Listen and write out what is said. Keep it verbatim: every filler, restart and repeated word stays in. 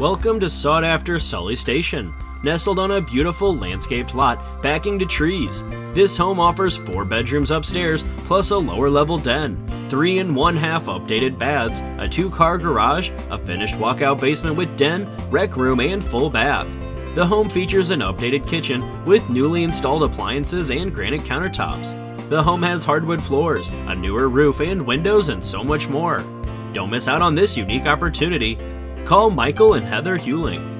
Welcome to sought-after Sully Station, nestled on a beautiful landscaped lot backing to trees. This home offers four bedrooms upstairs plus a lower-level den, three and one-half updated baths, a two-car garage, a finished walkout basement with den, rec room, and full bath. The home features an updated kitchen with newly installed appliances and granite countertops. The home has hardwood floors, a newer roof and windows, and so much more. Don't miss out on this unique opportunity. Call Michael and Heather Huling.